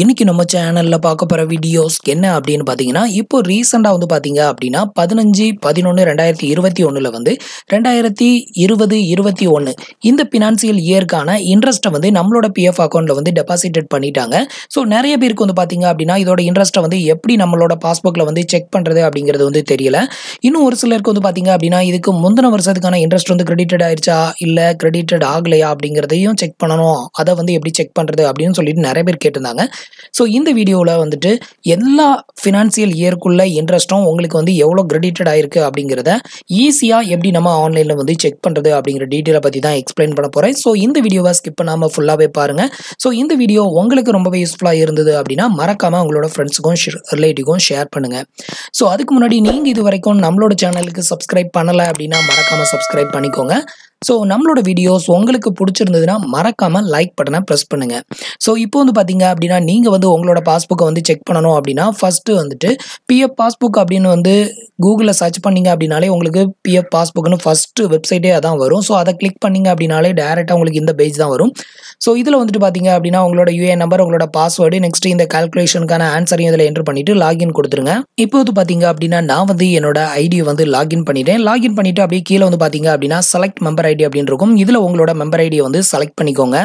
இன்னைக்கு நம்ம சேனல்ல பார்க்க போற வீடியோஸ் என்ன அப்படினு பாத்தீங்கன்னா இப்போ ரீசன்ட்டா வந்து பாத்தீங்க அப்படினா 15-11-2021ல வந்து 2020-21 இந்த ஃபைனான்சியல் இயர்க்கான இன்ட்ரஸ்ட் வந்து நம்மளோட PF அக்கவுண்ட்ல வந்து டெபாசிட்டட் பண்ணிட்டாங்க. சோ நிறைய பேருக்கு வந்து பாத்தீங்க அப்படினா இதோட இன்ட்ரஸ்ட் வந்து எப்படி நம்மளோட பாஸ்புக்ல வந்து செக் பண்றது அப்படிங்கிறது வந்து தெரியல. இன்னும் ஒரு சிலருக்கு வந்து பாத்தீங்க அப்படினா இதுக்கு முந்தின வருஷத்துக்கான இன்ட்ரஸ்ட் வந்து கிரெடிட்டட் ஆயிருச்சா இல்ல கிரெடிட்டட் ஆகலையா அப்படிங்கறதையும் செக் பண்ணனும். அத வந்து எப்படி செக் பண்றது அப்படினு சொல்லிட்டு நிறைய பேர் கேட்டிருந்தாங்க. சோ இந்த வீடியோல வந்துட்டு எல்லா ஃபைனான்சியல் இயர்க்குள்ள இன்ட்ரஸ்டும் உங்களுக்கு வந்து எவ்வளவு கிரெடிட்டட் ஆயிருக்கு அப்படிங்கறத ஈஸியா எப்படி நம்ம ஆன்லைன்ல வந்து செக் பண்றது அப்படிங்கற டீடைலை பத்தி தான் எக்ஸ்பிளைன் பண்ண போறேன். சோ இந்த வீடியோவை ஸ்கிப் பண்ணாம ஃபுல்லாவே பாருங்க. சோ இந்த வீடியோ உங்களுக்கு ரொம்பவே யூஸ்ஃபுல்லா இருந்தது அப்படினா மறக்காம உங்களோட ஃப்ரெண்ட்ஸுக்கும் ரிலேட்டிவ்க்கும் ஷேர் பண்ணுங்க. சோ அதுக்கு முன்னாடி நீங்க இது வரைக்கும் நம்மளோட சேனலுக்கு சப்ஸ்கிரைப் பண்ணல அப்படினா மறக்காம சப்ஸ்கிரைப் பண்ணிக்கோங்க. ஸோ நம்மளோட வீடியோஸ் உங்களுக்கு பிடிச்சிருந்ததுன்னா மறக்காமல் லைக் பட்டனை ப்ரெஸ் பண்ணுங்கள். ஸோ இப்போ வந்து பார்த்தீங்க அப்படின்னா நீங்கள் வந்து உங்களோட பாஸ்புக்கை வந்து செக் பண்ணணும் அப்படின்னா ஃபஸ்ட்டு வந்துட்டு PF பாஸ்புக் அப்படின்னு வந்து கூகுளில் சர்ச் பண்ணிங்க அப்படின்னாலே உங்களுக்கு PF பாஸ்புக்னு ஃபஸ்ட்டு வெப்சைட்டே அதான் வரும். ஸோ அதை கிளிக் பண்ணிங்க அப்படின்னாலே டேரெக்டாக உங்களுக்கு இந்த பேஜ் தான் வரும். ஸோ இதில் வந்துட்டு பார்த்தீங்க அப்படின்னா உங்களோட யூஏஎன் நம்பர் உங்களோட பாஸ்வேர்டு நெக்ஸ்ட்டு இந்த கால்குலேஷனுக்கான ஆன்சரையும் இதில் என்ட்ரு பண்ணிவிட்டு லாகின் கொடுத்துருங்க. இப்போ வந்து பார்த்தீங்க அப்படின்னா நான் வந்து என்னோட ஐடியை வந்து லாகின் பண்ணிட்டேன். லாகின் பண்ணிவிட்டு அப்படியே கீழே வந்து பார்த்தீங்க அப்படின்னா செலக்ட் மெம்பர் ஐடி அப்படின்னு இருக்கும். இதுல உங்களோட மெம்பர் ஐடியை வந்து செலக்ட் பண்ணிக்கோங்க.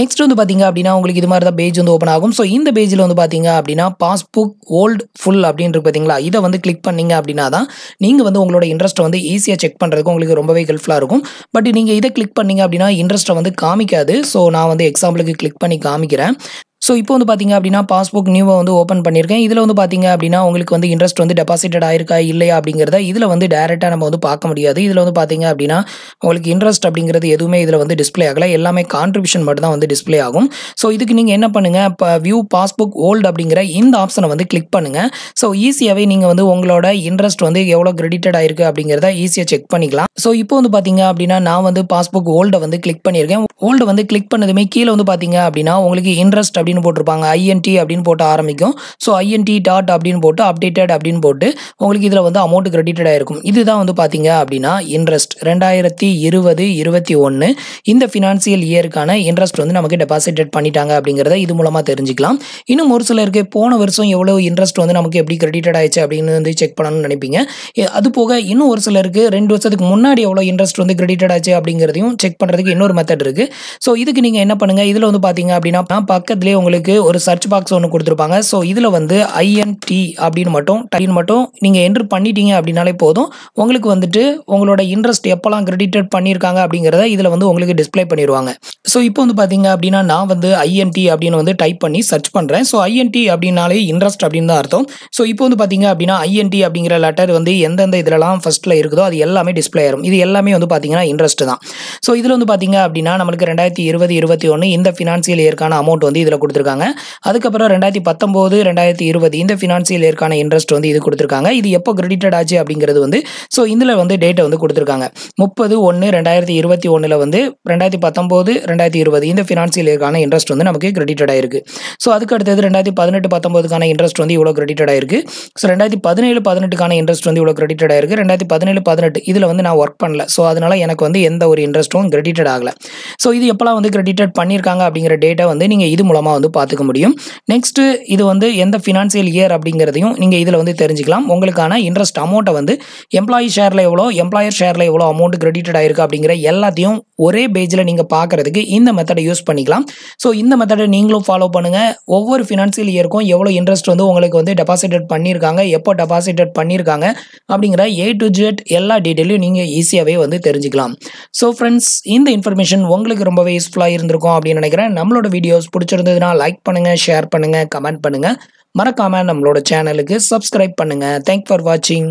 நெக்ஸ்ட் வந்து பாத்தீங்க அப்படின்னா உங்களுக்கு இது மாதிரி தான் பேஜ் வந்து ஓபன் ஆகும். ஸோ இந்த பேஜில் வந்து பாத்தீங்க அப்படின்னா பாஸ்புக் ஓல்ட் ஃபுல் அப்படின்னு இருக்கு பாத்தீங்களா, இதை வந்து கிளிக் பண்ணீங்க அப்படின்னா தான் நீங்க வந்து உங்களோட இன்ட்ரெஸ்ட் வந்து ஈஸியா செக் பண்றதுக்கு உங்களுக்கு ரொம்பவே ஹெல்ப்ஃபுல்லா இருக்கும். பட் நீங்க இதை கிளிக் பண்ணீங்க அப்படின்னா இன்ட்ரெஸ்ட்டை வந்து காமிக்காது. ஸோ நான் வந்து எக்ஸாம்பிளுக்கு கிளிக் பண்ணி காமிக்கிறேன். ஸோ இப்போ வந்து பார்த்தீங்க அப்படின்னா பாஸ்புக் நியூவை வந்து ஓப்பன் பண்ணியிருக்கேன். இதில் வந்து பார்த்தீங்க அப்படின்னா உங்களுக்கு வந்து இன்ட்ரெஸ்ட் வந்து டெபாசிட்டட் ஆயிருக்கா இல்லையா அப்படிங்கிறத இதில் வந்து டேரெக்டாக நம்ம வந்து பார்க்க முடியாது. இதில் வந்து பார்த்தீங்க அப்படின்னா உங்களுக்கு இன்ட்ரெஸ்ட் அப்படிங்கிறது எதுவுமே இதில் வந்து டிஸ்பிளே ஆகலை, எல்லாமே கான்ட்ரிபியூஷன் மட்டும் தான் வந்து டிஸ்பிளே ஆகும். ஸோ இதுக்கு நீங்கள் என்ன பண்ணுங்கள், இப்போ வியூ பாஸ்புக் ஓல்டு அப்படிங்கிற இந்த ஆப்ஷனை வந்து கிளிக் பண்ணுங்கள். ஸோ ஈஸியாகவே நீங்கள் வந்து உங்களோட இன்ட்ரெஸ்ட் வந்து எவ்வளோ கிரெடிட்டட் ஆயிருக்கு அப்படிங்கிறத ஈஸியாக செக் பண்ணிக்கலாம். ஸோ இப்போ வந்து பார்த்தீங்க அப்படின்னா நான் வந்து பாஸ்புக் ஓல்டை வந்து கிளிக் பண்ணியிருக்கேன். ஓல்டு வந்து கிளிக் பண்ணதுமே கீழே வந்து பார்த்தீங்க அப்படின்னா உங்களுக்கு இன்ட்ரெஸ்ட் அப்படின்னு போட்டிருப்பாங்க, INT அப்படின்னு போட்டு ஆரம்பிக்கும். ஸோ INT அப்படின்னு போட்டு அப்டேட்டட் அப்படின்னு போட்டு உங்களுக்கு இதில் வந்து அமௌண்ட் கிரெடிட்டட் ஆயிருக்கும். இதுதான் வந்து பார்த்தீங்க அப்படின்னா இன்ட்ரெஸ்ட் 2020-21 இந்த ஃபினான்சியல் இயருக்கான இன்ட்ரெஸ்ட் வந்து நமக்கு டெபாசிட்டட் பண்ணிட்டாங்க அப்படிங்கிறத இது மூலமாக தெரிஞ்சுக்கலாம். இன்னும் ஒரு சிலருக்கு போன வருஷம் எவ்வளோ இன்ட்ரெஸ்ட் வந்து நமக்கு எப்படி கிரெடிட்டட் ஆயிடுச்சு அப்படின்னு வந்து செக் பண்ணணும்னு நினைப்பீங்க. அது போக இன்னும் ஒரு சிலருக்கு 2 வருஷத்துக்கு முன்னாடி எவ்வளோ இன்ட்ரெஸ்ட் வந்து கிரெடிட்டட் ஆச்சு அப்படிங்கிறதையும் செக் பண்ணுறதுக்கு இன்னொரு மெத்தட் இருக்குது. ஸோ இதுக்கு நீங்கள் என்ன பண்ணுங்கள், இதில் வந்து பார்த்தீங்க அப்படின்னா பக்கத்துலேயே உங்களுக்கு ஒரு சர்ச் பாக்ஸ் ஒன்று கொடுத்துருப்பாங்க. ஸோ இதில் வந்து INT அப்படின்னு மட்டும் நீங்கள் என்ட்ரு பண்ணிட்டீங்க அப்படின்னாலே போதும், உங்களுக்கு வந்துட்டு உங்களோட இன்ட்ரெஸ்ட் எப்போலாம் கிரெடிட்டட் பண்ணியிருக்காங்க அப்படிங்கிறத இதில் வந்து உங்களுக்கு டிஸ்பிளே பண்ணிடுவாங்க. ஸோ இப்போ வந்து பார்த்தீங்க அப்படின்னா நான் வந்து INT அப்படின்னு வந்து டைப் பண்ணி சர்ச் பண்ணுறேன். ஸோ INT அப்படின்னாலே இன்ட்ரெஸ்ட் அப்படின்னு தான் அர்த்தம். ஸோ இப்போ வந்து பார்த்தீங்க அப்படின்னா INT அப்படிங்கிற லெட்டர் வந்து எந்தெந்த இதிலலாம் ஃபர்ஸ்ட்டில் இருக்குதோ அது எல்லாமே டிஸ்பிளே ஆகும். இது எல்லாமே வந்து பார்த்தீங்கன்னா இன்ட்ரெஸ்ட் தான். ஸோ இதில் வந்து பார்த்தீங்க அப்படின்னா நம்மளுக்கு 2020-21 இந்த ஃபினான்சியல் இயர்க்கான அமௌண்ட் வந்து இதில் கொடுத்துருக்காங்க. அதுக்கப்புறம் 2019-2020 இந்த ஃபினான்சியல் இயர்க்கான இன்ட்ரெஸ்ட் வந்து இது கொடுத்துருக்காங்க. இது எப்போ கிரெடிட்டட் ஆச்சு அப்படிங்கிறது வந்து ஸோ இதில் வந்து டேட்டை வந்து கொடுத்துருக்காங்க 30/1-2021 வந்து 2019-2020 இந்த ஃபினான்சியல் இயர்க்கான இன்ட்ரெஸ்ட் வந்து நமக்கு கிரெடிட்டட் ஆயிருக்கு. ஸோ அதுக்கு அடுத்தது 2018-19க்கான இன்ட்ரெஸ்ட் வந்து இவ்வளோ கிரெடிட்டட் ஆயிருக்கு. ஸோ 2017-18க்கான இன்ட்ரெஸ்ட் வந்து இவ்வளோ கிரெடிட்டட் ஆயிருக்கு. 2017-18 இதில் வந்து நான் ஒர்க் பண்ணல. ஸோ அதனால எனக்கு வந்து எந்த ஒரு இன்ட்ரெஸ்ட்டும் கிரெடிட்டட் ஆகலை. ஸோ இது எப்போலாம் வந்து கிரெடிட்டட் பண்ணியிருக்காங்க அப்படிங்கிற டேட்டை வந்து நீங்கள் இது மூலமாக வந்து பார்த்துக்க முடியும். நெக்ஸ்ட் இது வந்து எந்த ஃபினான்சியல் இயர் அப்படிங்கிறதையும் நீங்க இதுல வந்து தெரிஞ்சுக்கலாம். உங்களுக்கான இன்ட்ரெஸ்ட் அமௌண்ட்டை வந்து எம்ப்ளாயி ஷேர்ல எவ்வளோ எம்ப்ளாயர் ஷேர்ல எவ்வளோ அமௌண்ட் கிரெடிட்டட் ஆயிருக்கு அப்படிங்கிற எல்லாத்தையும் ஒரே பேஜில் நீங்கள் பார்க்கறதுக்கு இந்த மெத்தடை யூஸ் பண்ணிக்கலாம். ஸோ இந்த மெத்தடை நீங்களும் ஃபாலோ பண்ணுங்கள். ஒவ்வொரு ஃபினான்சியல் இயருக்கும் எவ்வளோ இன்ட்ரெஸ்ட் வந்து உங்களுக்கு வந்து டெபாசிட்டட் பண்ணியிருக்காங்க, எப்போ டெபாசிட்டட் பண்ணியிருக்காங்க அப்படிங்கிற A to Z எல்லா டீட்டெயிலையும் நீங்கள் ஈஸியாகவே வந்து தெரிஞ்சுக்கலாம். ஸோ ஃப்ரெண்ட்ஸ், இந்த இன்ஃபர்மேஷன் உங்களுக்கு ரொம்பவே யூஸ்ஃபுல்லாக இருந்திருக்கும் அப்படின்னு நினைக்கிறேன். நம்மளோட வீடியோஸ் பிடிச்சிருந்ததுன்னா லைக் பண்ணுங்கள், ஷேர் பண்ணுங்கள், கமெண்ட் பண்ணுங்கள். மறக்காமல் நம்மளோட சேனலுக்கு சப்ஸ்கிரைப் பண்ணுங்கள். தேங்க்ஸ் ஃபார் வாட்சிங்.